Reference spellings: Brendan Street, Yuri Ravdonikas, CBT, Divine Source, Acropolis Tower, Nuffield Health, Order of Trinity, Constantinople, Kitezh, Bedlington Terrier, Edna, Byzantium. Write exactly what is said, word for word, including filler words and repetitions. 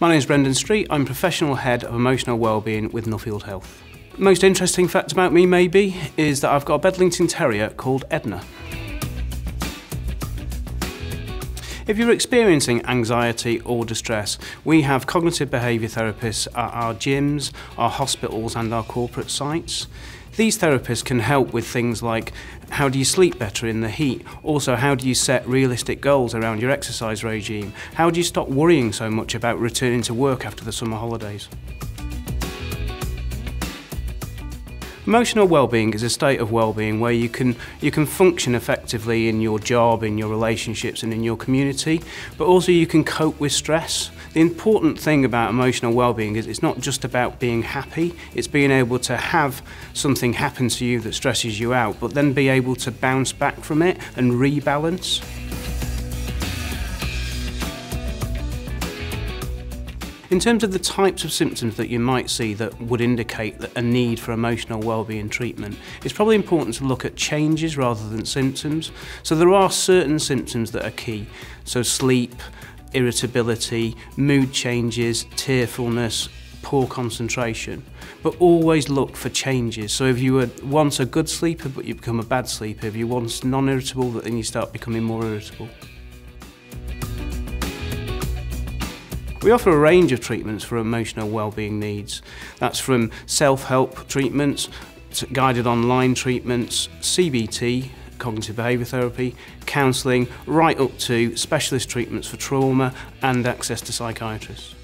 My name is Brendan Street. I'm Professional Head of Emotional Wellbeing with Nuffield Health. The most interesting fact about me, maybe, is that I've got a Bedlington Terrier called Edna. If you're experiencing anxiety or distress, we have cognitive behaviour therapists at our gyms, our hospitals and our corporate sites. These therapists can help with things like how do you sleep better in the heat, also how do you set realistic goals around your exercise regime, how do you stop worrying so much about returning to work after the summer holidays. Emotional well-being is a state of well-being where you can, you can function effectively in your job, in your relationships and in your community, but also you can cope with stress. The important thing about emotional well-being is it's not just about being happy, it's being able to have something happen to you that stresses you out, but then be able to bounce back from it and rebalance. In terms of the types of symptoms that you might see that would indicate that a need for emotional wellbeing treatment, it's probably important to look at changes rather than symptoms. So there are certain symptoms that are key, so sleep, irritability, mood changes, tearfulness, poor concentration, but always look for changes. So if you were once a good sleeper but you become a bad sleeper, if you were once non-irritable but then you start becoming more irritable. We offer a range of treatments for emotional wellbeing needs. That's from self-help treatments, to guided online treatments, C B T, cognitive behaviour therapy, counselling, right up to specialist treatments for trauma and access to psychiatrists.